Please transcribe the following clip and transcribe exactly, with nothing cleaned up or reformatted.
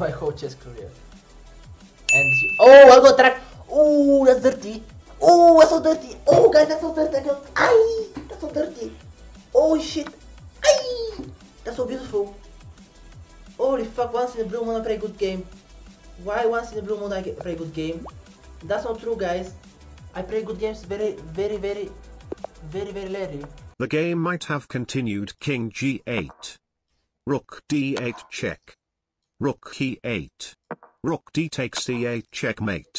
my whole chess career. And you, oh, I got trapped. Oh, that's dirty. Oh, that's so dirty. Oh, guys, that's so dirty. Aye, that's so dirty. Oh shit. Aye, that's so beautiful. Holy fuck! Once in a blue moon I play good game. Why once in a blue moon I play good game? That's not true, guys. I play good games very, very, very, very, very lately. The game might have continued. King G eight. Rook D eight check. Rook E eight. Rook D takes C eight checkmate.